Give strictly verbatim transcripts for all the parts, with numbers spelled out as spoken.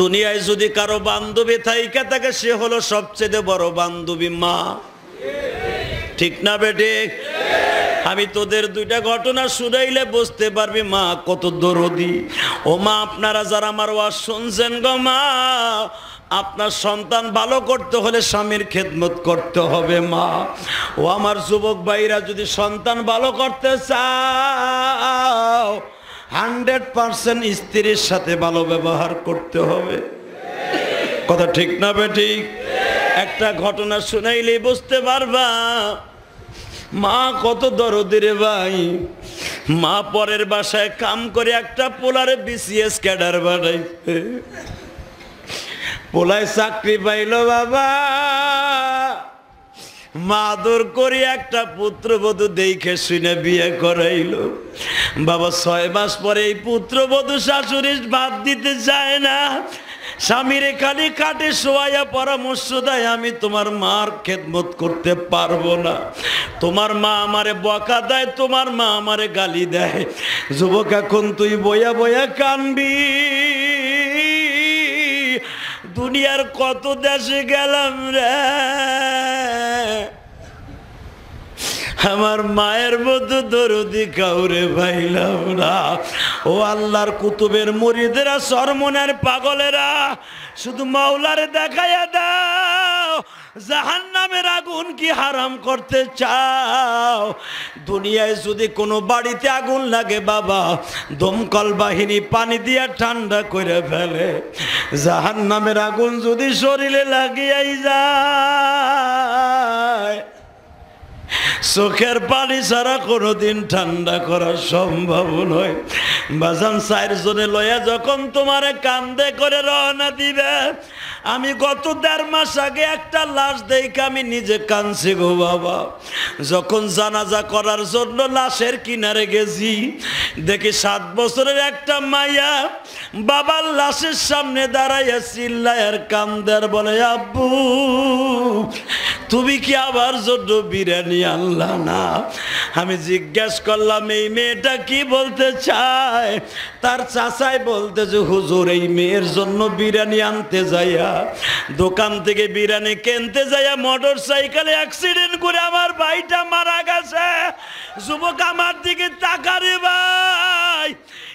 দুনিয়ায় যদি কারো বান্ধবী থাইকা থাকে সে হলো সবচেয়ে বড় বান্ধবী মা, ঠিক না বেটে? আমি তোদের দুইটা ঘটনা শুনাইলে বুঝতে পারবি মা কত দরদি। ও মা, আপনারা যারা আমার ওয়াজ শুনছেন গো মা, আপনার সন্তান ভালো করতে হলে স্বামীর খেদমত করতে হবে মা। ও আমার যুবক ভাইরা, যদি সন্তান ভালো করতে চাও হান্ড্রেড পার্সেন্ট স্ত্রীর সাথে ভালো ব্যবহার করতে হবে, কথা ঠিক না বেঠিক? একটা ঘটনা শুনাইলে বুঝতে পারবা মা কত দরদি রে ভাই। মা পরের বাসায় কাম করে একটা পোলারে বিসিএস ক্যাডার বানাইছে, পোলায় চাকরি পাইল বাবা। মা আদর করে একটা পুত্রবধূ দেখে শুনে বিয়ে করাইল বাবা। ছয় মাস পরে এই পুত্রবধূ শাশুড়ির ভাত দিতে চায় না, স্বামীরে খালি কাটে শোয়া পরামর্শ দেয় আমি তোমার মার খেদমত করতে পারবো না, তোমার মা আমারে বকা দেয়, তোমার মা আমারে গালি দেয়। যুবক, এখন তুই বয়া বয়া কানবি, দুনিয়ার কত দেশে গেলাম রে, আমার মায়ের মধ্যে দরদি কাউরে পাইলাম না। ও আল্লাহর কুতুবের মুরিদেরা, সরমনের পাগলেরা, শুধু মাওলারে দেখাইয়া দাও জাহান্নামের আগুন কি হারাম করতে চাও। দুনিয়ায় যদি কোনো বাড়িতে আগুন লাগে বাবা, দমকল বাহিনী পানি দিয়া ঠান্ডা করে ফেলে। জাহান্নামের আগুন যদি শরীরে লাগিয়াই যায়, চোখের পানি ছাড়া কোনোদিন ঠান্ডা করা সম্ভব নয়। বাজান চারজনে লয়া যখন তোমার কান্দে করে রওনা দিবে, আমি গত দেড় মাস আগে একটা লাশ দেখে আমি নিজে কাঁদছি গো বাবা। যখন জানাজা করার জন্য লাশের কিনারে গেছি, দেখি সাত বছরের একটা মাইয়া বাবার লাশের সামনে দাঁড়াইয়া চিল্লায়ের কান্দার বলে, আব্বু তুমি কি আমার জন্য বিরিয়ানি আনলা না? আমি জিজ্ঞেস করলাম এই মেয়েটা কি বলতে চায়। তার চাচাই বলতে যে হুজুর, এই মেয়ের জন্য বিরিয়ানি আনতে যাইয়া, দোকান থেকে বিরিয়ানি কিনতে যাইয়া মোটর সাইকেলে অ্যাক্সিডেন্ট করে আমার ভাইটা মারা গেছে। যুবক আমার দিকে তাকারে ভাই,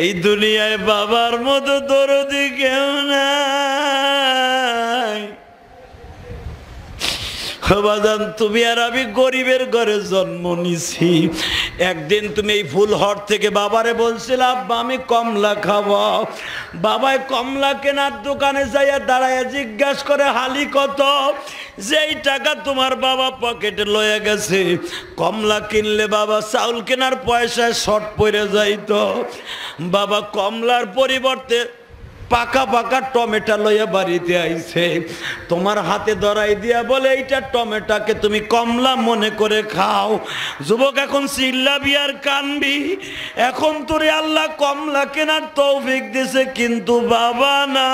এই দুনিয়ায় বাবার মতো দরদি কেউ নাই। বাজান, তুমি আর আমি গরিবের ঘরে জন্ম নিছি। একদিন তুমি এই ফুল হট থেকে বাবারে বলছিলাম আমি কমলা খাবো, বাবায় কমলা কেনার দোকানে যাইয়া দাঁড়াইয়া জিজ্ঞাসা করে হালি কত, যেই টাকা তোমার বাবা পকেটে লয়ে গেছে। কমলা কিনলে বাবা চাউল কেনার পয়সায় শর্ট পড়ে যাইত বাবা। কমলার পরিবর্তে পাকা পাকা টমেটো লইয়া বাড়িতে আইছে, তোমার হাতে ধরাই দিয়া বলে এইটা টমেটোকে তুমি কমলা মনে করে খাও। যুবক, এখন চিল্লাবি আর কানবি, এখন তোরে আল্লাহ কমলা কেনার তৌফিক দিছে কিন্তু বাবা না।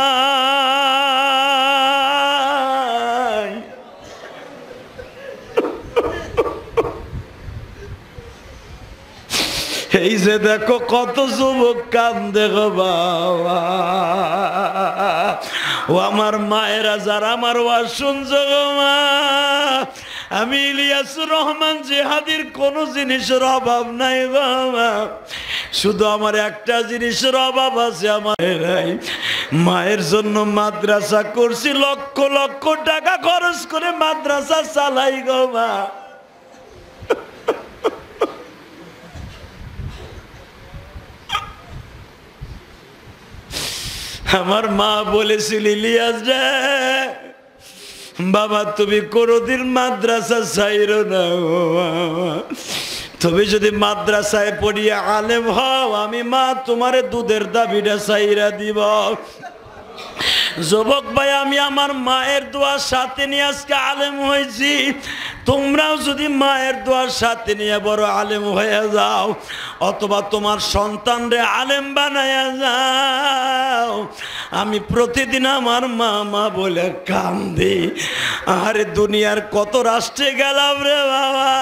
এই যে দেখো কত যুবক কান্দে গো বাবা। ও আমার মায়েরা যারা আমার ওয়াজ শুনছো গো মা, আমি ইলিয়াসুর রহমান জিহাদির কোনো জিনিসের অভাব নাই বাবা, শুধু আমার একটা জিনিসের অভাব আছে। আমার মায়ের জন্য মাদ্রাসা করছি, লক্ষ লক্ষ টাকা খরচ করে মাদ্রাসা চালাই গো মা। আমার মা বলেছিল, ইলিয়াস রে বাবা তুমি কোনোদিন মাদ্রাসা ছাইরো না, তুমি যদি মাদ্রাসায় পড়িয়ে আলেম হও আমি মা তোমারে দুধের দাবিটা ছাইরা দিব। যুবক ভাই আমি আমার মায়ের দোয়া সাথে নিয়ে আজকে আলেম হয়েছি, তোমরাও যদি মায়ের দোয়ার সাথে নিয়ে বড় আলেম হয়ে যাও অথবা তোমার সন্তানরে আলেম বানায়া যাও। আমি প্রতিদিন আমার মা মা বলে কান্দি, আরে দুনিয়ার কত রাষ্ট্রে গেলাম রে বাবা,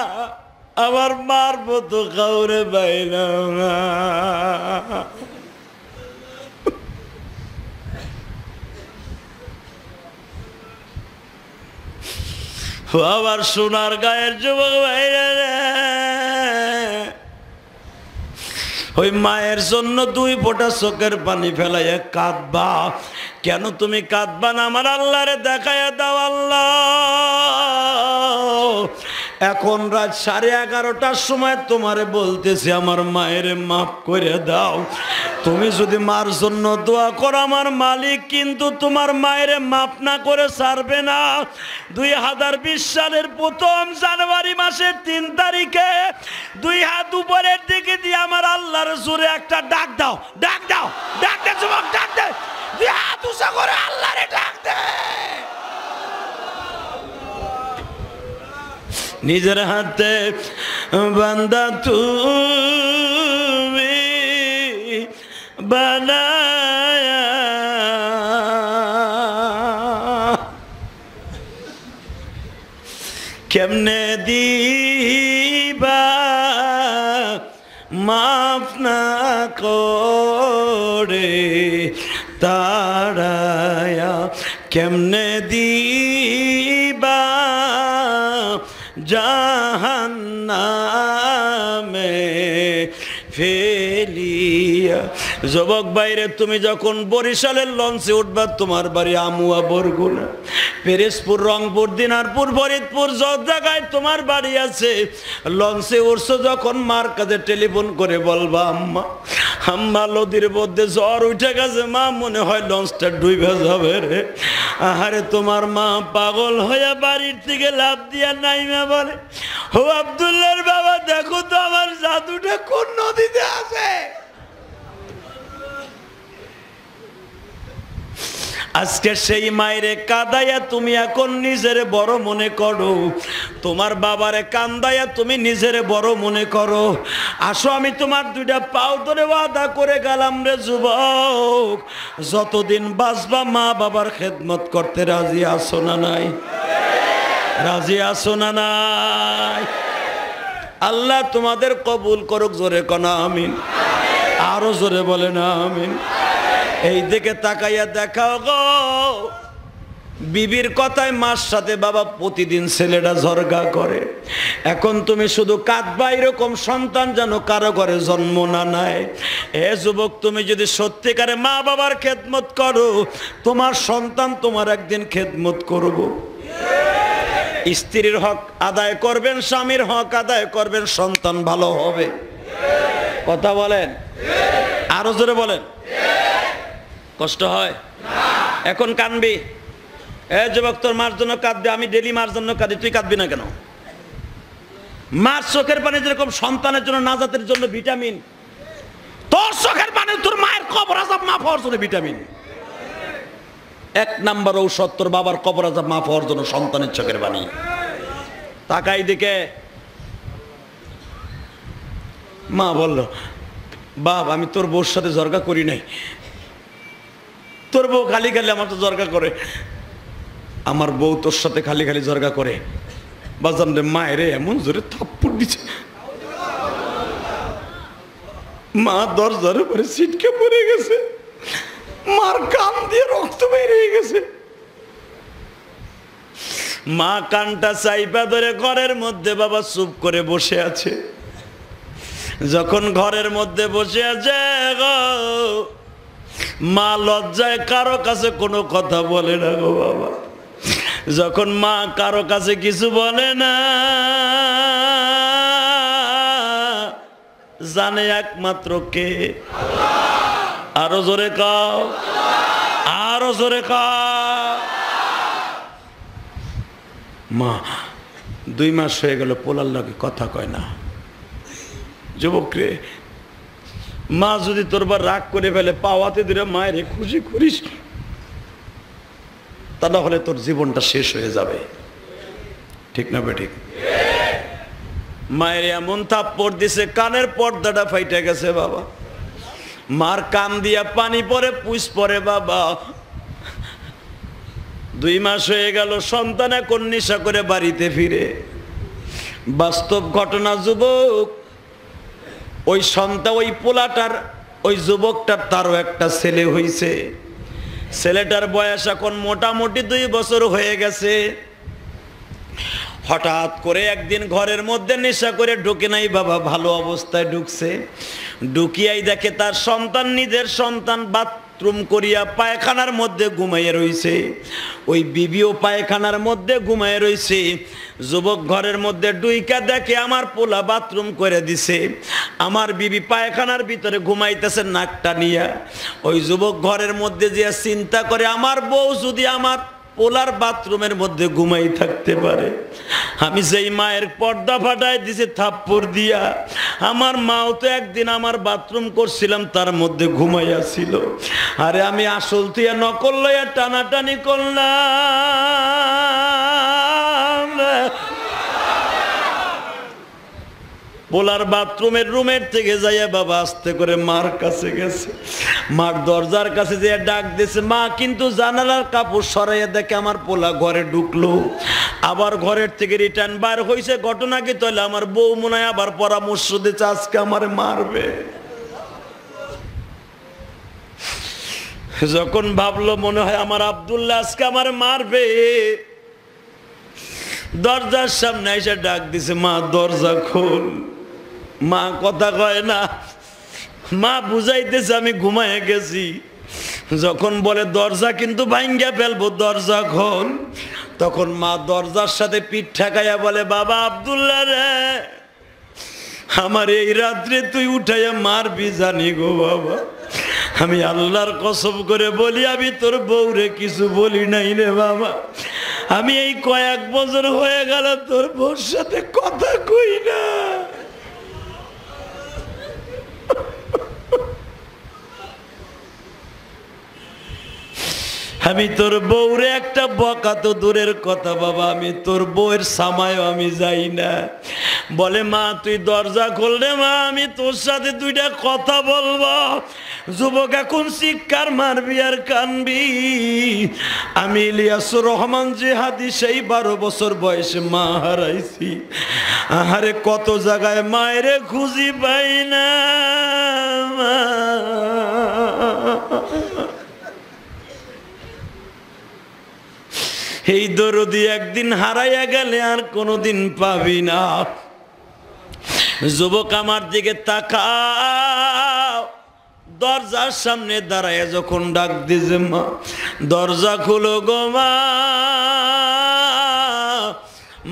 আমার মার মতো কাউরে পাইলাম না। আবার সোনার গায়ের যুবক ভাইরে, ওই মায়ের জন্য দুই ফোঁটা চোখের পানি ফেলাইয়া কাঁদবা কেন? তুমি কাঁদবা না, আমার আল্লাহরে দেখাইয়া দাও। আল্লাহ এখন রাত সাড়ে এগারোটার সময় তোমারে বলতেছি আমার মায়ের মাফ করে দাও। তুমি যদি মার জন্য দোয়া করো আমার মালিক কিন্তু তোমার মায়ের মাফ না করে ছাড়বে না। দুই হাজার বিশ সালের প্রথম জানুয়ারি মাসের তিন তারিখে দুই হাত উপরের দিকে দিয়ে আমার আল্লাহর জোরে একটা ডাক দাও, ডাক দাও, ডাক দে যুবক, ডাক দে, দুই হাত উঁচা করে আল্লাহরে ডাক দে। নিজের হাতে বান্দা তুমি বানায়া, কেমনে দিবা মাফ না করে তারায়া, কেমনে দিবা জাহান্নামে ফেলিয়া। যুবক বাইরে তুমি যখন বরিশালের লঞ্চে উঠবা, তোমার বাড়ি আমুয়া, বরগুনা, পিরোজপুর, রংপুর, দিনাজপুর, ফরিদপুর, যত জায়গায় তোমার বাড়ি আছে, লঞ্চে উঠছো যখন মার কাছে টেলিফোন করে বলবা, আম্মা আম্মা নদীর মধ্যে জ্বর উঠে গেছে মা, মনে হয় লঞ্চটা ডুবে যাবে রে। আহারে তোমার মা পাগল হয়ে বাড়ির থেকে লাফ দিয়া নাইমা বলে, ও আব্দুল্লাহর বাবা দেখো তো আমার জাদুটা কোন নদীতে আছে। আজকে সেই মায়ের কাঁদাইয়া তুমি এখন নিজের বড় মনে করো, তোমার বাবারে কান্দাইয়া তুমি নিজের বড় মনে করো। আসো আমি তোমার দুইটা পাও ধরে ওয়াদা করে গেলাম রে যুবক, যতদিন বাঁচবা মা বাবার খেদমত করতে রাজি আছো না নাই? রাজি আছো না নাই? আল্লাহ তোমাদের কবুল করুক, জোরে কনা আমিন, আরো জোরে বলে না আমিন। এই দিকে তাকাইয়া দেখাও গো, বিবির কথায় মার সাথে বাবা প্রতিদিন ছেলেটা ঝরগা করে। এখন তুমি শুধু কাঁদবা এরকম সন্তান যেন কারো ঘরে জন্ম না নেয়। এ যুবক, তুমি যদি সত্যিকারে মা বাবার খেদমত করো, তোমার সন্তান তোমার একদিন খেদমত করবো। স্ত্রীর হক আদায় করবেন, স্বামীর হক আদায় করবেন, সন্তান ভালো হবে। কথা বলেন, আরো জোরে বলেন। কষ্ট হয় এখন? কাঁদবি এ যুবক, তোর মার জন্য কাঁদবি। আমি ডেলি মার জন্য কাঁদি, তুই কাঁদবি না কেন? মার চোখের পানি যেরকম সন্তানের জন্য নাজাতের জন্য ভিটামিন, তোর চোখের পানি তোর মায়ের কবর আযাব মাফ হওয়ার জন্য ভিটামিন। এক নাম্বার ঔষধ তোর বাবার কবর আযাব মাফ হওয়ার জন্য সন্তানের চোখের পানি। তাকাই দিকে, মা বলল, বাপ আমি তোর বউর সাথে ঝগড়া করি নাই, তোর বউ খালি খালি আমার তো ঝগড়া করে। আমার বউ তোর সাথে খালি খালি ঝগড়া করে? বাজান রে, মায়ের এমন জোরে থাপ্পড় দিছে মা দরজার উপরে ছিটকে পড়ে গেছে, মার কান দিয়ে রক্ত বেরিয়ে গেছে। মা কানটা চাইপা ধরে ঘরের মধ্যে বাবা চুপ করে বসে আছে। যখন ঘরের মধ্যে বসে আছে গো, মা লজ্জায় কারো কাছে কোনো কথা বলে না গো বাবা। যখন মা কারো কাছে কিছু বলে না, জানে একমাত্র কে? আরো জোরে কাও, আরো জোরে কাও। মা দুই মাস হয়ে গেল পোলার লাগে কথা কয় না। যুবক রে, মা যদি তোর বার রাগ করে ফেলে, পাওয়াতে দিলে মায়ের খুশি করিস, তা না হলে তোর জীবনটা শেষ হয়ে যাবে। ঠিক না বেঠিক? মায়ের এমন থাপ্পড় দিছে কানের পর্দাটা ফাইটে গেছে বাবা, মার কান দিয়া পানি পরে পুষ পরে বাবা। দুই মাস হয়ে গেল সন্তান এখন নেশা করে বাড়িতে ফিরে। বাস্তব ঘটনা যুবক, ওই সন্তান ওই পোলাটার ওই যুবকটার তারও একটা ছেলে হয়েছে। ছেলেটার বয়স এখন মোটামুটি দুই বছর হয়ে গেছে। হঠাৎ করে একদিন ঘরের মধ্যে নেশা করে ঢুকে নাই বাবা, ভালো অবস্থায় ঢুকছে। ঢুকিয়াই দেখে তার সন্তান নিজের সন্তান বাথরুম করিয়া পায়খানার মধ্যে ঘুমাইয়ে রয়েছে, ওই বিবিও পায়খানার মধ্যে ঘুমাইয়ে রয়েছে। যুবক ঘরের মধ্যে ডুইকা দেখে আমার পোলা বাথরুম করে দিছে, আমার বিবি পায়খানার ভিতরে ঘুমাইতেছে নাকটা নিয়া। ওই যুবক ঘরের মধ্যে যে চিন্তা করে আমার বউ যদি আমার পোলার বাথরুমের মধ্যে ঘুমাই থাকতে পারে, আমি যেই মায়ের পর্দা ফাটায় দিছে থাপ্পড় দিয়া, আমার মাও তো একদিন আমার বাথরুম করছিলাম তার মধ্যে ঘুমাইয়া ছিল। আরে আমি আসল তুইয়া নকল লইয়া টানাটানি করলাম, পোলার বাথরুমের রুমের থেকে যাইয়া বাবা আস্তে করে মার কাছে গেছে। মার দরজার কাছে যে ডাক দিয়েছে, মা কিন্তু জানালার কাপড় সরাইয়া দেখে আমার পোলা ঘরে ঢুকলো, আবার ঘরের থেকে রিটার্ন বার হয়েছে। ঘটনা কি? তাহলে আমার বউ মনে হয় আবার পরামর্শ দিচ্ছে আজকে আমার মারবে। যখন ভাবলো মনে হয় আমার আব্দুল্লাহ আজকে আমার মারবে, দরজার সামনে এসে ডাক দিছে, মা দরজা খোল। মা কথা কয় না, মা বুঝাইতেছে আমি ঘুমাইয়া গেছি। যখন বলে দরজা কিন্তু ভাঙ্গা ফেলবো, দরজা খোল, তখন মা দরজার সাথে পিঠ ঠেকাইয়া বলে, বাবা আব্দুল্লাহ রে আমার এই রাত্রে তুই উঠাইয়া মারবি জানি গো বাবা, আমি আল্লাহর কসম করে বলি আমি তোর বউরে কিছু বলি নাই রে বাবা, আমি এই কয়েক বছর হয়ে গেল তোর বউর সাথে কথা কই না। আমি তোর বউরে একটা বকা তো দূরের কথা বাবা, আমি তোর বউয়ের সামায় আমি যাই না। বলে, মা তুই দরজা খুললে মা আমি তোর সাথে দুইটা কথা বলবো। যুবক এখন শিক্ষার মারবি আর কানবি। আমি ইলিয়াসুর রহমান জিহাদি সেই বারো বছর বয়সে মা হারাইছি। আহারে কত জায়গায় মায়ের খুঁজি পাই না, এই দরদি একদিন হারাইয়া গেলে আর কোনোদিন পাবি না। যুবক আমার দিকে তাকাও, দরজার সামনে দাঁড়ায় যখন ডাক দিছে, মা দরজা খুলো গো মা।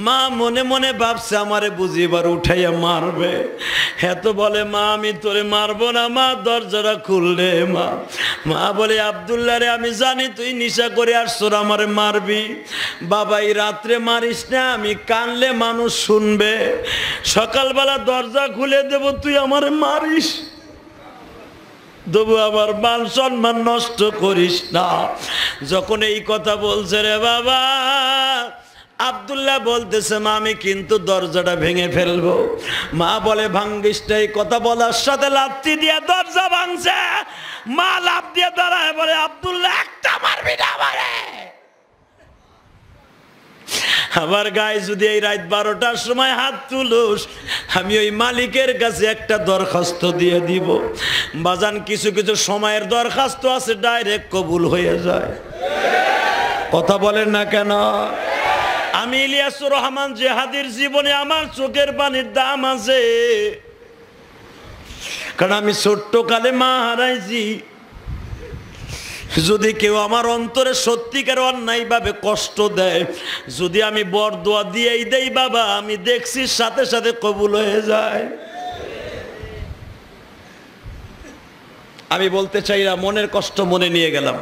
মা মনে মনে ভাবছে আমারে বুঝি এবার উঠাইয়া মারবে। এত বলে, মা আমি তোরে মারবো না মা, দরজাটা খুললে মা। মা বলে, আব্দুল্লাহ রে আমি জানি তুই নিশা করে আসছোর আমারে মারবি বাবা, এই রাত্রে মারিস না, আমি কানলে মানুষ শুনবে, সকালবেলা দরজা খুলে দেব, তুই আমারে মারিস তবু আমার মান সম্মান নষ্ট করিস না। যখন এই কথা বলছে রে বাবা, আব্দুল্লাহ বলতেছে, মা আমি কিন্তু দরজাটা ভেঙে ফেলবো। মা বলে, ভাঙ্গিসটা। এই কথা বলার সাথে লাথি দিয়ে দরজা ভাঙছে। মা লাফ দিয়ে দাঁড়ায়, বলে, আব্দুল্লাহ একটা মারবি না আমারে। আমার গায়ে যদি এই রাত বারোটার সময় হাত তুলুস আমি ওই মালিকের কাছে একটা দরখাস্ত দিয়ে দিব। বাজান কিছু কিছু সময়ের দরখাস্ত আছে ডাইরেক্ট কবুল হয়ে যায়, কথা বলেন না কেন? আমি ইলিয়াসুর রহমান জিহাদির জীবনে আমার চোখের পানির দাম আছে, কারণ আমি ছোট্ট কালে মা হারাইছি। যদি কেউ আমার অন্তরে সত্যিকার অন্যায় ভাবে কষ্ট দেয়, যদি আমি বরদোয়া দিয়েই দেই বাবা, আমি দেখছি সাথে সাথে কবুল হয়ে যায়। আমি বলতে চাই না, মনের কষ্ট মনে নিয়ে গেলাম।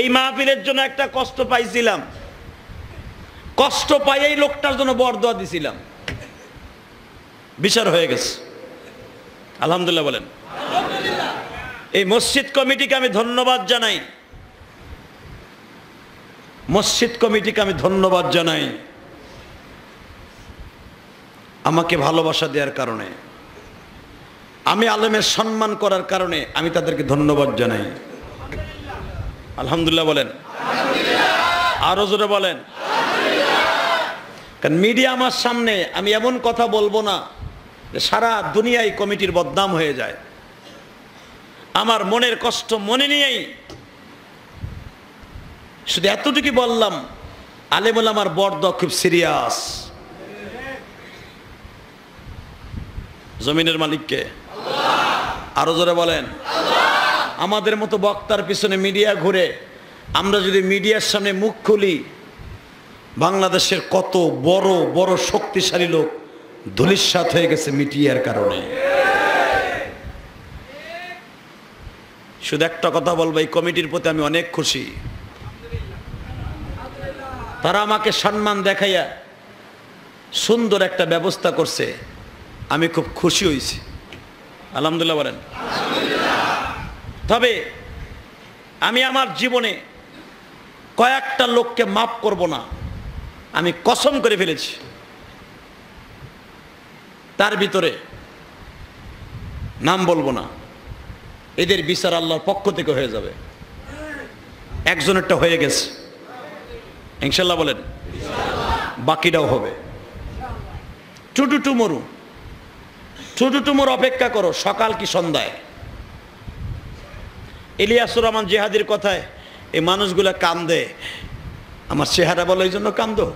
এই মাহফিলের জন্য একটা কষ্ট পাইছিলাম, কষ্ট পাই এই লোকটার জন্য বরদোয়া দিছিলাম, বিচার হয়ে গেছে, আলহামদুলিল্লাহ বলেন। এই মসজিদ কমিটিকে আমি ধন্যবাদ জানাই, মসজিদ কমিটিকে আমি ধন্যবাদ জানাই আমাকে ভালোবাসা দেওয়ার কারণে, আমি আলেমের সম্মান করার কারণে আমি তাদেরকে ধন্যবাদ জানাই। আলহামদুলিল্লাহ বলেন, আরো জোরে বলেন। কারণ মিডিয়া আমার সামনে আমি এমন কথা বলবো না যে সারা দুনিয়ায় কমিটির বদনাম হয়ে যায়। আমার মনের কষ্ট মনে নিয়েই শুধু এতটুকু বললাম, আলেমুল আমার বড় খুব সিরিয়াস। জমিনের মালিককে আরো জোরে বলেন। আমাদের মতো বক্তার পিছনে মিডিয়া ঘুরে আমরা যদি মিডিয়ার সামনে মুখ খুলি, বাংলাদেশের কত বড় বড় শক্তিশালী লোক ধূলিসাৎ হয়ে গেছে মিডিয়ার কারণে। শুধু একটা কথা বলবো, এই কমিটির প্রতি আমি অনেক খুশি। তারা আমাকে সম্মান দেখাইয়া সুন্দর একটা ব্যবস্থা করছে, আমি খুব খুশি হয়েছি। আলহামদুলিল্লাহ বলেন। তবে আমি আমার জীবনে কয়েকটা লোককে মাফ করব না, আমি কসম করে ফেলেছি। তার ভিতরে নাম বলবো না, এদের বিচার আল্লাহর পক্ষ থেকে হয়ে যাবে। একজনেরটা হয়ে গেছে ইনশাল্লাহ বলেন, বাকিটাও হবে। টুটু টুমরু টুটু টুমুর অপেক্ষা করো, সকাল কি সন্ধ্যায়। ইলিয়াসুর রহমান জিহাদির কথায় এই মানুষগুলা কান্দে, আমার চেহারা বলে এই জন্য কান্দো?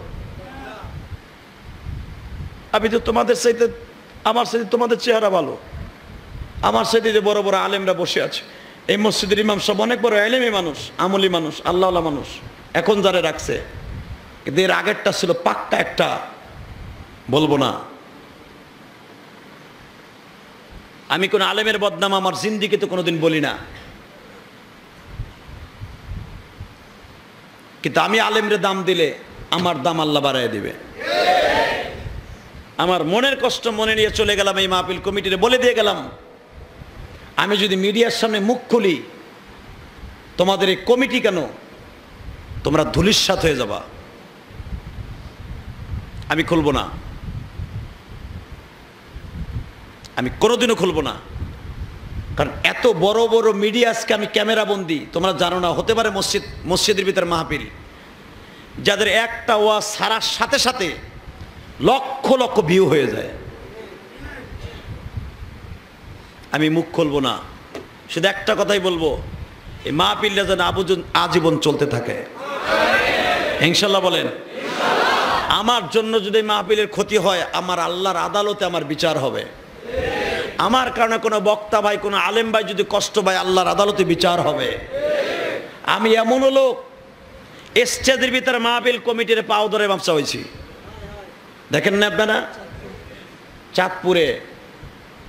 আমি তো তোমাদের সাথে, আমার সাথে তোমাদের চেহারা ভালো। আমার সাথে যে বড় বড় আলেমরা বসে আছে, এই মসজিদের ইমাম সব অনেক বড় আলেমী মানুষ, আমলি মানুষ, আল্লাহওয়ালা মানুষ, এখন যারা রাখছে। এদের আগেরটা ছিল পাক্কা একটা, বলবো না। আমি কোন আলেমের বদনাম আমার জিন্দিকে তো কোনোদিন বলি না, কিন্তু আমি আলেমরে দাম দিলে আমার দাম আল্লাহ বাড়ায় দিবে। আমার মনের কষ্ট মনে নিয়ে চলে গেলাম এই মাহফিল কমিটিতে, বলে দিয়ে গেলাম, আমি যদি মিডিয়ার সামনে মুখ খুলি, তোমাদের এই কমিটি কেন, তোমরা ধূলিসাৎ হয়ে যাবা। আমি খুলব না, আমি কোনোদিনও খুলব না। কারণ এত বড় বড় মিডিয়া আজকে আমি ক্যামেরা বন্দি, তোমরা জানো না। হতে পারে মসজিদ মসজিদের ভিতরে মাহফিল, যাদের একটা ওয়াজ সারার সাথে সাথে লক্ষ লক্ষ ভিউ হয়ে যায়। আমি মুখ খুলব না, শুধু একটা কথাই বলবো, এই মাহফিলটা যেন আবুজন আজীবন চলতে থাকে ইনশাল্লাহ বলেন। আমার জন্য যদি মাহফিলের ক্ষতি হয়, আমার আল্লাহর আদালতে আমার বিচার হবে। আমার কারণে কোনো বক্তা ভাই, কোনো আলেম ভাই যদি কষ্ট ভাই, আল্লাহর আদালতে বিচার হবে। আমি এমন লোক স্টেজের ভিতরে মাহফিল কমিটির পাও ধরে ব্যবসা হয়েছি, দেখেন না আপনারা? চাঁদপুরে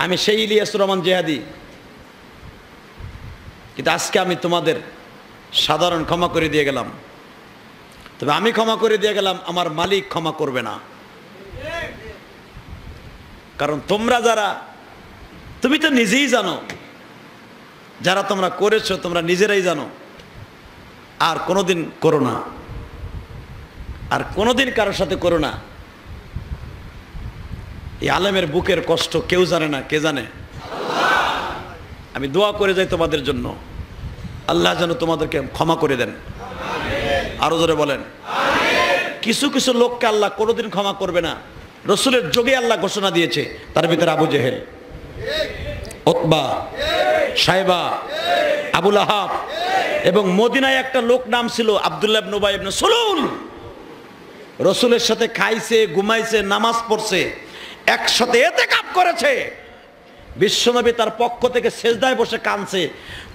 আমি সেই ইলিয়াসুর রহমান জিহাদি। কিন্তু আজকে আমি তোমাদের সাধারণ ক্ষমা করে দিয়ে গেলাম। তবে আমি ক্ষমা করে দিয়ে গেলাম, আমার মালিক ক্ষমা করবে না। কারণ তোমরা যারা, তুমি তো নিজেই জানো, যারা তোমরা করেছো তোমরা নিজেরাই জানো। আর কোনোদিন করো না, আর কোনোদিন কারোর সাথে করো না। এই আলেমের বুকের কষ্ট কেউ জানে না, কে জানে? আমি দোয়া করে যাই তোমাদের জন্য, আল্লাহ যেন তোমাদেরকে ক্ষমা করে দেন। আরো জোরে বলেন। কিছু কিছু লোককে আল্লাহ কোনোদিন ক্ষমা করবে না। রসুলের যোগে আল্লাহ ঘোষণা দিয়েছে, তার ভিতরে আবু জেহেল, উতবা, সাইবা, আবু লাহাব, এবং মদিনায় একটা লোক নাম ছিল আব্দুল্লাহ ইবনে উবাই ইবনে সুলুল। রসুলের সাথে খাইছে, ঘুমাইছে, নামাজ পড়ছে, একসাথে ইতিকাফ করেছে। বিশ্বনবী তার পক্ষ থেকে সেজদায় বসে কাঁদছে।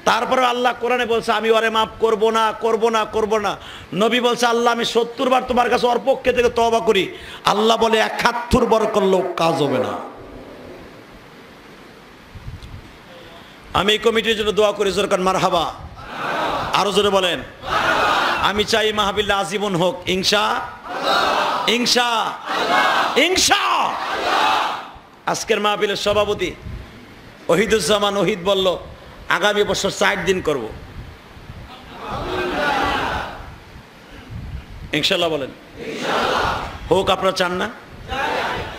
তারপরে আল্লাহ কোরআনে বলছে, আমি ওরে মাফ করব না, করব না, করব না। নবী বলছে, আল্লাহ আমি সত্তর বার তোমার কাছে ওর পক্ষে থেকে তওবা করি। আল্লাহ বলে একাত্তর বার করলেও কাজ হবে না। আমি এই কমিটির জন্য দোয়া করি, জোরে মারহাবা। আরো জোরে বলেন। আমি চাই মাহফিল আজীবন হোক ইনশাআল্লাহ, ইনশাআল্লাহ, ইনশাআল্লাহ। আজকের মাহফিলের সভাপতি ওহিদুজ্জামান ওহিদ বলল, আগামী বছর চার দিন করব। ইনশাল্লাহ বলেন হোক। আপনারা চান না?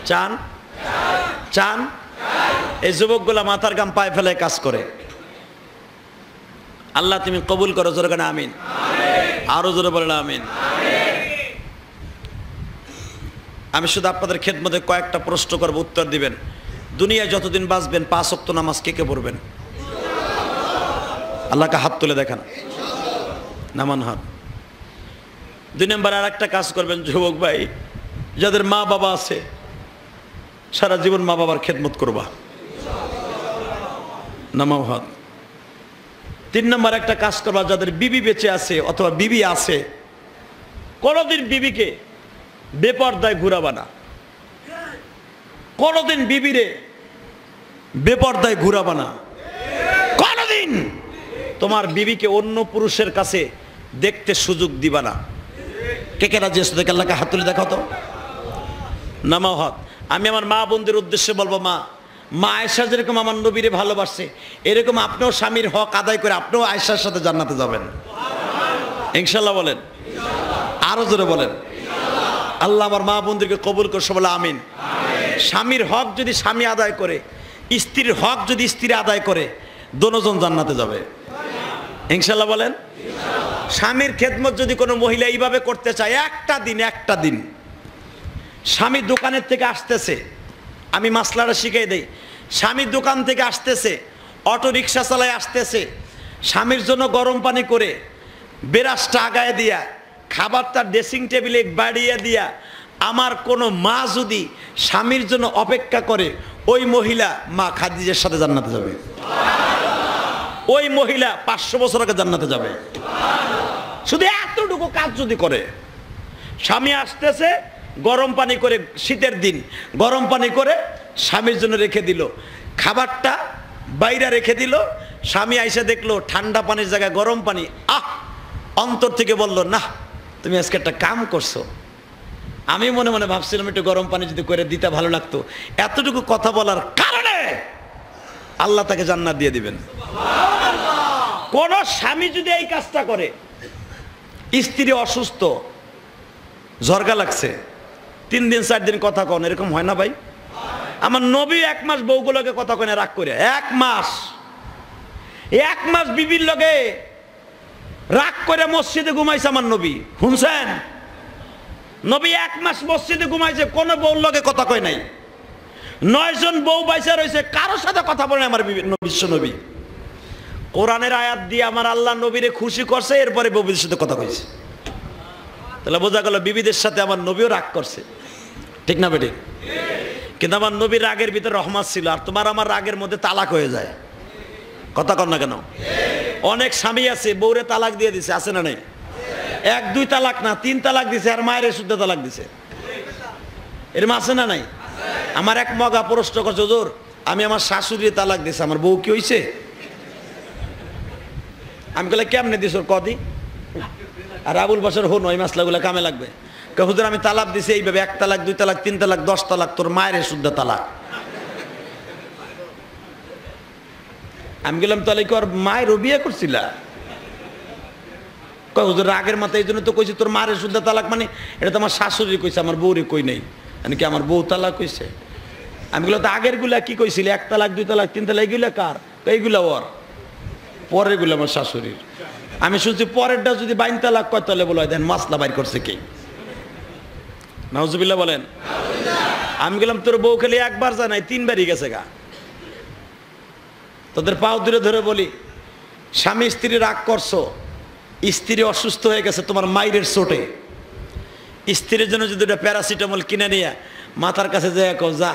চান চান এই যুবকগুলা মাথার গাম পায়ে ফেলে কাজ করে। আল্লাহ তুমি কবুল করো, জোরে বলেন আমিন। আরো জোরে বলেন আমিন। আমি শুধু আপনাদের খেদমতে কয়েকটা প্রশ্ন করবো, উত্তর দিবেন। দুনিয়ায় যতদিন বাঁচবেন পাঁচ ওয়াক্ত নামাজ কে কে পড়বেন? আল্লাহকে হাত তুলে দেখান, নামান হাত। দুই নম্বর আর একটা কাজ করবেন যুবক ভাই, যাদের মা বাবা আছে সারা জীবন মা বাবার খেদমত করবা, নামাও হাত। তিন নম্বর একটা কাজ করবা, যাদের বিবি বেঁচে আছে অথবা বিবি আছে, কোনোদিন বিবিকে বেপরদায় ঘুরাবা না, কোনোদিন বিবিরে বেপরদায় ঘুরাবা না, কোনোদিন তোমার বিবিকে অন্য পুরুষের কাছে দেখতে সুযোগ দিবা না। কে কে রাজি আছে? আল্লাহকে হাত তুলে দেখাও তো, নামাও হাত। আমি আমার মা বোনদের উদ্দেশ্যে বলবো, মা মা আয়েশা যেরকম আমার নবীরে ভালোবাসে, এরকম আপনিও স্বামীর হক আদায় করে আপনিও আয়েশার সাথে জান্নাতে যাবেন ইনশাল্লাহ বলেন। আরো জোরে বলেন আল্লাহ আমার মা বোনদেরকে কবুল করছে বলে আমিন। স্বামীর হক যদি স্বামী আদায় করে, স্ত্রীর হক যদি স্ত্রী আদায় করে, দুজন জান্নাতে যাবে ইনশাল্লাহ বলেন। স্বামীর খেদমত যদি কোনো মহিলা এইভাবে করতে চায়, একটা দিন একটা দিন স্বামী দোকানের থেকে আসতেছে, আমি মাসলাটা শিখিয়ে দিই, স্বামী দোকান থেকে আসতেছে, অটো রিক্সা চালায় আসতেছে, স্বামীর জন্য গরম পানি করে, বেরাসটা আগায় দিয়া, খাবারটা ড্রেসিং টেবিলে বাড়িয়ে দিয়া, আমার কোনো মা যদি স্বামীর জন্য অপেক্ষা করে, ওই মহিলা মা খাদিজার সাথে জান্নাতে যাবে, ওই মহিলা পাঁচশো বছর আগে জান্নাতে যাবে। শুধু এতটুকু কাজ যদি করে, স্বামী আসতেছে গরম পানি করে, শীতের দিন গরম পানি করে স্বামীর জন্য রেখে দিল, খাবারটা বাইরে রেখে দিল, স্বামী আইসা দেখলো ঠান্ডা পানির জায়গায় গরম পানি, আহ অন্তর থেকে বলল, না তুমি আজকে একটা কাম করছো, আমি মনে মনে ভাবছিলাম একটু গরম পানি যদি করে দিতে ভালো লাগতো, এতটুকু কথা বলার কারণে আল্লাহ তাকে জান্নাত দিয়ে দিবেন। কোন স্বামী যদি এই কাজটা করে, স্ত্রী অসুস্থ, ঝরগা লাগছে, তিন দিন চার দিন কথা কন, এরকম হয় না ভাই? আমার নবী এক মাস বউগুলোকে কথা কনে রাগ করে, এক মাস এক মাস বিবির লগে রাগ করে মসজিদে ঘুমাইছে আমার নবী, শুনছেন? নবী এক মাস মসজিদে ঘুমাইছে, কোনো বউর লগে কথা কয় নাই, নয় জন বউ বাইসা রয়েছে, কারোর সাথে কথা বলে আমার বিশ্ব নবী। কোরআনের আয়াত দিয়ে আমার আল্লাহ নবীরে খুশি করছে, এরপরে বউদের সাথে কথা কইছে। তাহলে বোঝা গেল বিবিদের সাথে আমার নবীও রাগ করছে, ঠিক না বেটি? কিন্তু আমার নবীর রাগের ভিতরে রহমত ছিল, আর তোমার আমার রাগের মধ্যে তালাক হয়ে যায়, কথা কর না কেন? অনেক স্বামী আছে বউরে তালাক দিয়ে দিছে, আছে না নাই? এক দুই তালাক না, তিন তালাক দিছে, আর মায়ের শুদ্ধ তালাক দিছে, এরম আছে না নাই? আমার এক মগা প্রশ্ন করছে, হুজুর আমি আমার শাশুড়ি তালাক দিছে, আমার বউ কি হইছে? আমি বলে কেমনে দিস? কদি আর আবুল বছর হন, ওই মাসলাগুলো কামে লাগবে। হুজুর আমি তালাক দিছি এইভাবে, এক তালাক, দুই তালাক, তিন তালাক, দশ তালাক, তোর মায়ের শুদ্ধ তালাক। আমি গেলাম, তাহলে কি ওর মায়েরও বিয়ে করছিল? কয় হুজুর রাগের মাথায় এই জন্য তো কইছি তোর মায়ের শুদ্ধ তালাক, মানে এটা তো আমার শাশুড়ি কইছে, আমার বউরে কই নাই, মানে কি আমার বউ তালাক কইছে? আমি গেলাম, তো আগের গুলা কি কইছিল? এক তালাক, দুই তালাক, তিন তালাক, এইগুলা কার? এইগুলা ওর, পরের গুলো আমার শাশুড়ির। আমি শুনছি পরেরটা যদি বাইন তালাক কয় তাহলে বলো দেন মাসলা বাইর করছে কে? নাউজুবিল্লাহ বলেন। আমি গেলাম, তোর বউ খেলে একবার যায় নাই, তিনবারই গেছে গা। তোদের পাও দূরে ধরে বলি, স্বামী স্ত্রী রাগ করছো, স্ত্রী অসুস্থ হয়ে গেছে তোমার মায়ের চোটে, স্ত্রীর জন্য যদি ওটা প্যারাসিটামল কিনে নিয়ে মাথার কাছে যায় কও, যা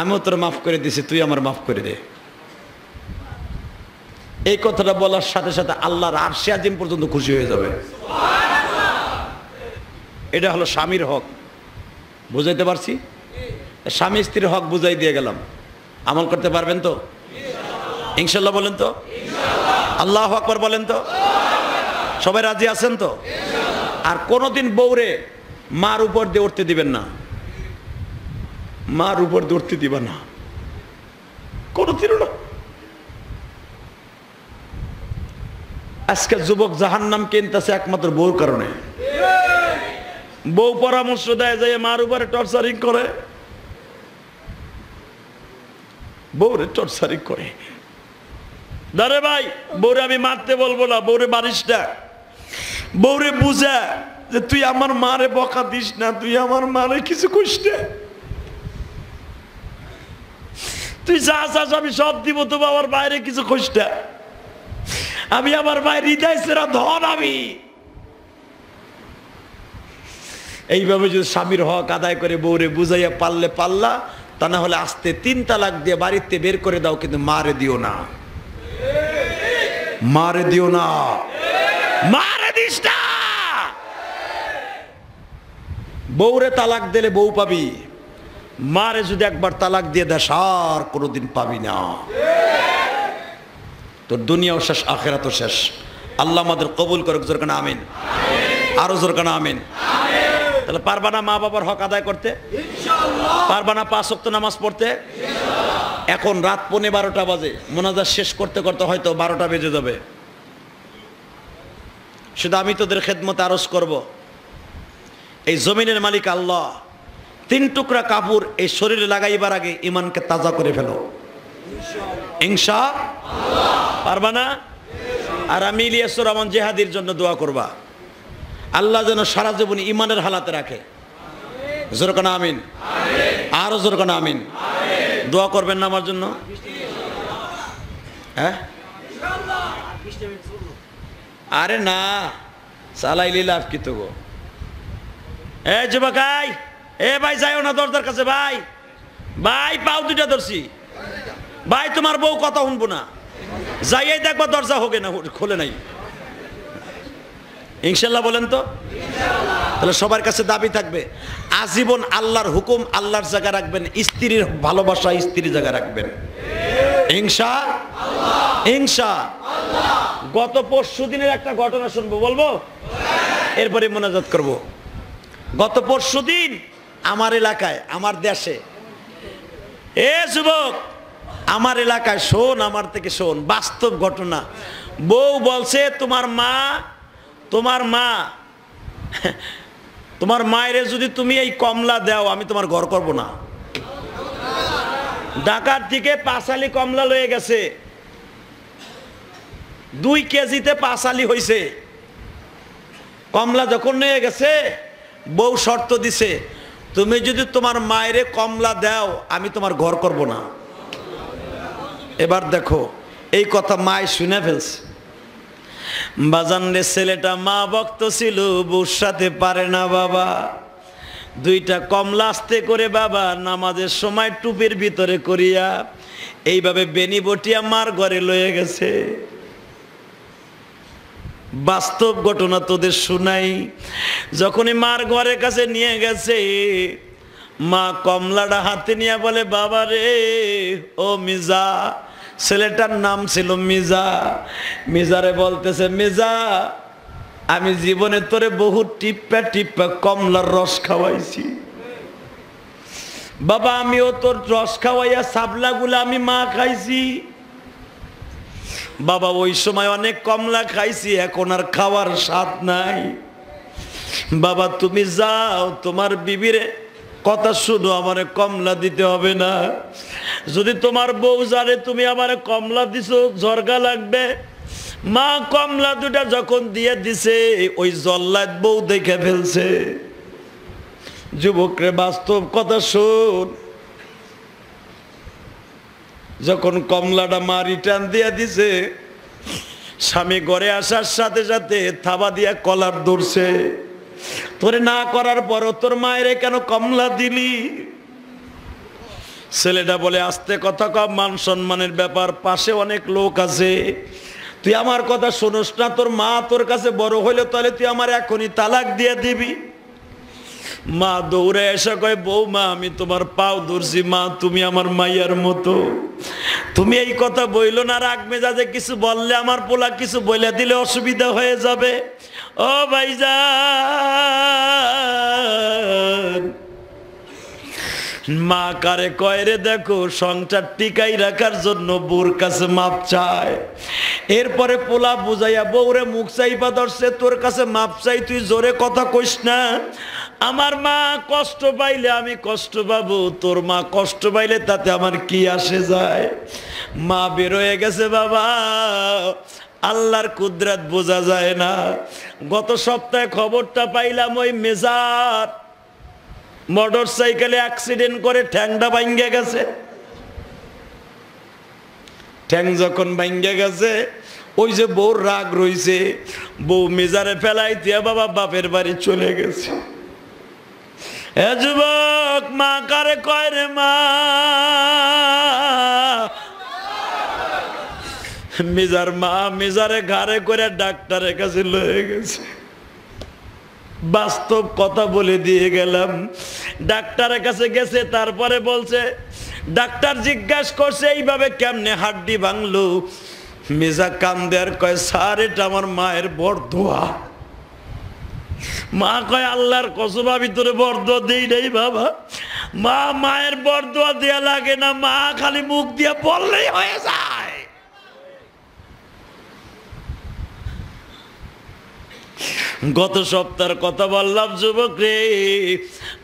আমিও তোর মাফ করে দিছি, তুই আমার মাফ করে দে। এই কথাটা বলার সাথে সাথে আল্লাহর আরশে আজিম পর্যন্ত খুশি হয়ে যাবে। এটা হলো স্বামীর হক, বুঝাইতে পারছি? স্বামী স্ত্রীর হক বুঝাই দিয়ে গেলাম, আমল করতে পারবেন তো ইনশাল্লাহ বলেন তো? আল্লাহু আকবার বলেন তো? সবাই রাজি আছেন তো? আর কোনোদিন বউরে মার উপর দিয়ে উঠতে দিবেন না, মার উপর দিয়ে উঠতে দিবেন না কোনোদিন না। আজকে যুবক জাহান্নাম কিনতেছে একমাত্র বউর কারণে। বউ পরামর্শ দেয় যে মার উপরে টর্চারিং করে, বউরে টর্চারিং করে। দারে ভাই বউরে আমি মারতে বলবো না, বউরে মারিস না, বউরে বুঝা যে তুই আমার মারে বকা দিস না, তুই আমার মারে কিছু কইস না, তুই যা চাস আমি সব দিব, তো আমার বাইরে কিছু কইস না, আমি আমার বাইরে হৃদয় সেরা ধন আমি। এইভাবে যদি স্বামীর হক আদায় করে বউরে বুঝাইয়া পারলে পাল্লা, তা না হলে আস্তে তিন তালাক দিয়ে বাড়িতে বের করে দাও, কিন্তু মারে দিও না, মারে দিও না, মারে দিস না। বউরে তালাক দিলে বউ পাবি, মারে যদি একবার তালাক দিয়ে দেশ আর কোনোদিন পাবি না। তোর দুনিয়াও শেষ, আখেরাতও শেষ। আল্লাহ আমাদের কবুল করুক, জোর কানা আমিন, আরো জোর কানা আমিন। তাহলে পারবা না মা বাবার হক আদায় করতে, পারবা না পাঁচ ওয়াক্ত নামাজ পড়তে। এখন রাত পৌনে বারোটা বাজে, মোনাজাত শেষ করতে করতে হয়তো বারোটা বেজে যাবে। শুধু আমি তোদের খেদমতে আরজ করব, এই জমিনের মালিক আল্লাহ, তিন টুকরা কাপড় এই শরীরে লাগাইবার আগে ইমানকে তাজা করে ফেলো ইনশাআল্লাহ। পারবা না? আর আমি ইলিয়াস রহমান জিহাদির জন্য দোয়া করবা, আল্লাহ যেন সারা জীবন ইমানের হালাতে রাখে। জোরকানা আমিন, আরো জোরকানা আমিন। দোয়া করবেন না আমার জন্য? হ্যাঁ, আরে না, চালাইলি লাভ কি তো গো। এ যুবকাই, এ ভাই যাইও না দরজার কাছে, ভাই ভাই পাও দুটা ধরছি ভাই, তোমার বউ কথা শুনবো না, যাইয়াই দেখবা দরজা হোক না খোলে নাই। ইনশাল্লাহ বলেন তো? তাহলে সবার কাছে দাবি থাকবে, আজীবন আল্লাহর হুকুম আল্লাহর জায়গা রাখবেন, স্ত্রীর ভালোবাসা স্ত্রীর জায়গা রাখবেন ইনশাআল্লাহ, ইনশাআল্লাহ। গত পরশু দিনের একটা ঘটনা শুনবো, বলবো, এরপরে মোনাজাত করব। গত পরশু দিন আমার এলাকায়, আমার দেশে, এ যুবক আমার এলাকায় শোন, আমার থেকে শোন, বাস্তব ঘটনা। বউ বলছে তোমার মা, তোমার মা তোমার মায়ের যদি তুমি এই কমলা দাও আমি তোমার ঘর করব না। ঢাকার থেকে পাঁচালি কমলা লয়ে গেছে, দুই কেজিতে পাঁচালি হয়েছে। কমলা যখন নিয়ে গেছে বউ শর্ত দিছে, তুমি যদি তোমার মায়ের কমলা দাও আমি তোমার ঘর করব না। এবার দেখো এই কথা মায় শুনে ফেলছে। বাজানরে ছেলেটা মা ভক্ত ছিল, বুঝাতে পারে না বাবা। দুইটা কমলা আস্তে করে বাবা নামাজের সময় টুপির ভিতরে করিয়া এইভাবে বেনি বটিয়া মার ঘরে লয়ে গেছে। বাস্তব ঘটনা তোদের শুনাই। যখনই মার ঘরের কাছে নিয়ে গেছে, মা কমলাটা হাতে নিয়ে বলে, বাবা রে, ও মিজা, ছেলেটার নাম ছিল মিজা, মিজারে বলতেছে, মিজা আমি জীবনে তোরে বহু টিপ্পা টিপ্পা কমলার রস খাওয়াইছি বাবা, আমিও তোর রস খাওয়াইয়া সাবলা গুলা আমি মা খাইছি বাবা, ওই সময় অনেক কমলা খাইছি, এখন আর খাওয়ার স্বাদ নাই বাবা, তুমি যাও তোমার বিবিরে কথা শুনো, আমার কমলা দিতে হবে না, যদি তোমার বউ জানে তুমি আমার কমলা দিছো ঝরগা লাগবে। মা কমলা দুটা যখন দিয়ে দিছে, ওই জল্লাদ বউ দেখে ফেলছে। যুবকরে বাস্তব কথা শোন, যখন কমলাটা মা রিটার্ন দিয়ে দিছে, স্বামী ঘরে আসার সাথে সাথে থাবা দিয়া কলার ধরছে, তোরে না করার পর তোর মায়ের কেন কমলা দিলি? ছেলেটা বলে, আস্তে কথা কম, মান সম্মানের ব্যাপার, পাশে অনেক লোক আছে, তুই আমার কথা শুনোস না, তোর মা তোর কাছে বড় হইলো, তাহলে তুই আমার এখনই তালাক দিয়ে দিবি। মা দৌড়ে এসে কয়, বৌমা আমি তোমার পাও ধরছি, মা তুমি আমার মাইয়ার মতো, তুমি এই কথা বইল না, রাগ মেজাজে কিছু বললে আমার পোলা কিছু বইলে দিলে অসুবিধা হয়ে যাবে। ও ভাইজান, মা কারে কয় রে, দেখো সংসার টিকাই রাখার জন্য বউর কাছে মাপ চায়, এরপরে পোলা বুঝাইয়া বউরে মুখ চাইপা ধরছে, তোর কাছে মাপ চাই, তুই জোরে কথা কইস না, আমার মা কষ্ট পাইলে আমি কষ্ট পাবো, তোর মা কষ্ট পাইলে তাতে আমার কি আসে যায়? মা বের হয়ে গেছে বাবা, আল্লাহর কুদরত বোঝা যায় না। গত সপ্তাহে খবরটা পাইলাম ওই মেজার মোটর সাইকেলে অ্যাক্সিডেন্ট করে ঠ্যাংটা ভাঙ্গে গেছে। ঠ্যাং যখন ভাঙ্গে গেছে ওই যে বউ রাগ রয়েছে, বউ মেজারে ফেলাই দিয়া বাবা বাপের বাড়ি চলে গেছে। এ যুবক, মা কারে কয় রে? মা মেজার মা মেজারে ঘাড়ে করে ডাক্তারের কাছে লয়ে গেছে। বাস্তব কথা বলে দিয়ে গেলাম। ডাক্তারের কাছে গেছে, তারপরে বলছে, ডাক্তার জিজ্ঞাসা করছে এইভাবে কেমনে হাড্ডি ভাঙলো? মেজা কান্দে আর কয়, স্যার এটা আমার মায়ের বরদোয়া। মা কয়, আল্লাহর কসম আমি তোরে বরদোয়া দেই নাই বাবা। মা মায়ের বরদোয়া দেয়া লাগে না, মা খালি মুখ দিয়ে বললেই হয়ে যায়। গত সপ্তাহের কথা বললাম যুবক রে,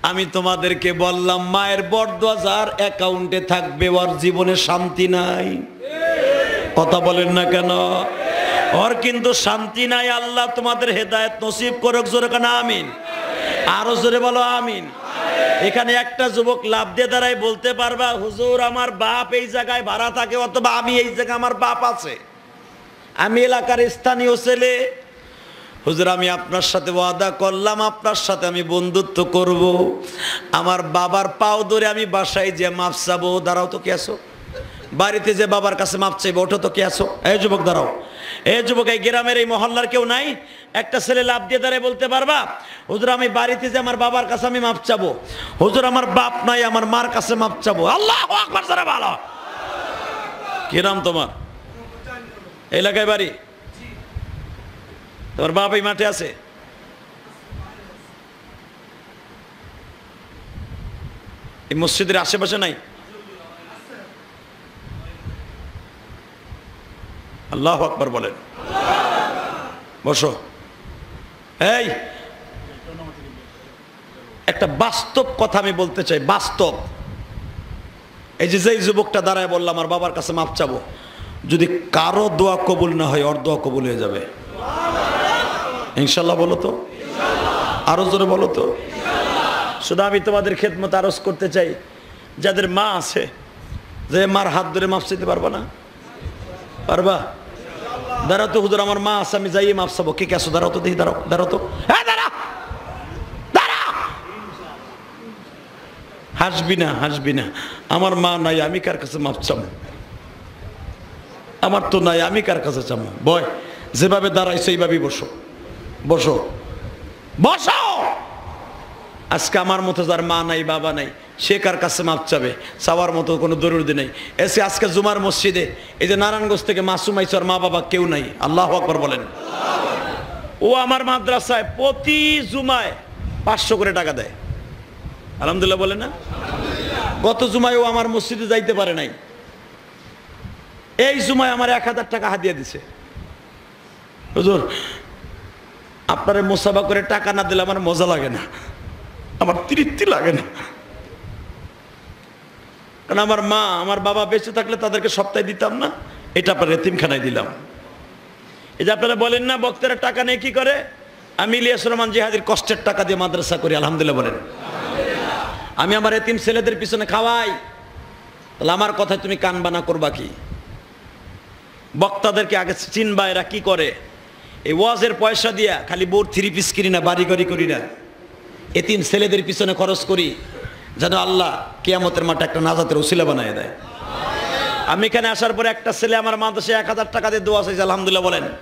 আমি তোমাদেরকে বললাম মায়ের বরদোয়া যার অ্যাকাউন্টে থাকবে ওর জীবনে শান্তি নাই। কথা বলেন না কেন? ওর কিন্তু শান্তি নাই। আল্লাহ তোমাদের হেদায়েত নসিব করুক। জোরে কেন আমিন? আরো জোরে বলো আমিন। এখানে একটা যুবক লাভ দিয়ে দাঁড়ায় বলতে পারবা, হুজুর আমার বাপ এই জায়গায় ভাড়া থাকে অথবা আমি এই জায়গায় আমার বাপ আছে, আমি এলাকার স্থানীয় ছেলে, হুজুর আমি আপনার সাথে ওয়াদা করলাম আপনার সাথে আমি বন্ধুত্ব করব, আমার বাবার পাও ধরে আমি বাসায় যে মাপ চাবো। দাঁড়াও তো, কে আসো? বাড়িতে যে বাবার কাছে মাপ চাইবে, ওঠো তো, কে আসো? এই যুবক দাঁড়াও। এই যুবক, এই গ্রামের এই মহল্লার কেউ নাই? একটা ছেলে লাভ দিয়ে দাঁড়ায় বলতে পারবা, হুজুর আমি বাড়িতে যে আমার বাবার কাছে আমি মাপ চাবো, হুজুর আমার বাপ নাই আমার মার কাছে মাপ চাবো। আল্লাহু আকবার জোরে বলো। কি নাম তোমার? এলাকায় বাড়ি? তোমার বাপ এই মাঠে আছে? এই মসজিদের আশেপাশে নাই? আল্লাহু আকবার বলেন। বসো। এই একটা বাস্তব কথা আমি বলতে চাই, বাস্তব। এই যে যেই যুবকটা দাঁড়ায় বললাম আমার বাবার কাছে মাপ চাবো, যদি কারো দোয়া কবুল না হয় ওর দোয়া কবুল হয়ে যাবে ইনশাল্লাহ। বলো তো, আরো জোরে বলো তো। শুধু আমি তোমাদের খেদমত আরজ করতে চাই, যাদের মা আছে যে মার হাত ধরে মাপ চাইতে পারবা না? পারবা? দাঁড়াও তো, হুজুর আমার মা আছে আমি যাই মাপ চাবো। কে কে আসো? দাঁড়াও তো দেখি, দাঁড়াও দাঁড়াও তো। হ্যাঁ দাঁড়া দাঁড়া। হাসবি না, হাসবি না। আমার মা নাই আমি কার কাছে মাপ চাবো? আমার তো নাই আমি কার কাছে চাবো? বয়, যেভাবে দাঁড়াইছো এইভাবেই বসো, বসো, বসো। আজকে আমার মতো যার মা নাই বাবা নাই সে কার কাছে মাপ চাবে? চাওয়ার মতো কোনো দরুদি নেই। এসে আজকে জুমার মসজিদে এই যে নারায়ণগঞ্জ থেকে মাসুম আইছে, ওর মা বাবা কেউ নাই। আল্লাহু আকবার বলেন। ও আমার মাদ্রাসায় প্রতি জুমায় পাঁচশো করে টাকা দেয়। আলহামদুলিল্লাহ বলে না? গত জুমায় ও আমার মসজিদে যাইতে পারে নাই, এই জুমায় আমার এক হাজার টাকা হাদিয়া দিছে। হুজুর আপনারে মোসাফা করে টাকা না দিলে আমার মজা লাগে না, আমার তৃপ্তি লাগে না, কারণ আমার মা আমার বাবা বেঁচে থাকলে তাদেরকে সপ্তাহে দিতাম না, এটা আপনার এতিমখানায় দিলাম। এই যে আপনারা বলেন না বক্তারা টাকা নেই কি করে? আমি ইলিয়াস রহমান জিহাদির কষ্টের টাকা দিয়ে মাদ্রাসা করি। আলহামদুলিল্লাহ বলেন। আমি আমার এতিম ছেলেদের পিছনে খাওয়াই, তাহলে আমার কথায় তুমি কানবানা করবা কি? বক্তাদেরকে আগে চিনবা এরা কি করে। এই ওয়াজের পয়সা দিয়া খালি বোর থ্রি পিস কিনি না, বাড়িঘড়ি করি না, এতিম ছেলেদের পিছনে খরচ করি, যেন আল্লাহ কিয়ামতের মাঠে একটা নাজাতের উসিলা বানায় দেয়। আমি এখানে আসার পরে একটা ছেলে আমার মাদ্রাসায় এক হাজার টাকা দিয়ে দোয়া চাইছে। আলহামদুলিল্লাহ বলেন।